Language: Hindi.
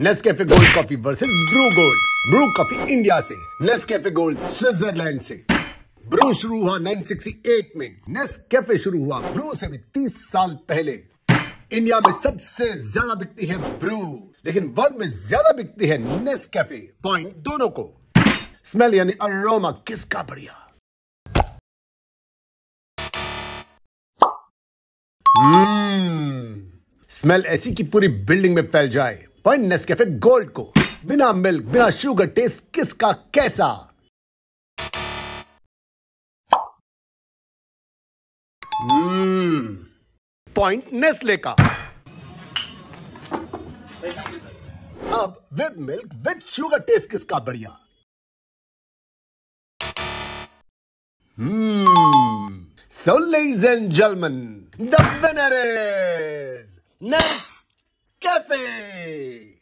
Nescafe gold coffee versus Bru gold. Bru coffee India से, नेस्कैफे गोल्ड स्विट्जरलैंड से। ब्रू शुरू हुआ 1968 में, नेस्कैफे शुरू हुआ ब्रू से भी 30 साल पहले। इंडिया में सबसे ज्यादा बिकती है ब्रू, लेकिन वर्ल्ड में ज्यादा बिकती है नेस्कैफे। पॉइंट दोनों को। स्मेल यानी अरोमा किसका बढ़िया? स्मेल ऐसी कि पूरी बिल्डिंग में फैल जाए। पॉइंट नेस्कैफे गोल्ड को। बिना मिल्क बिना शुगर टेस्ट किसका कैसा? पॉइंट नेस्ले का। अब with milk with sugar taste किसका बढ़िया? So ladies and gentlemen, the winner is Nescafe!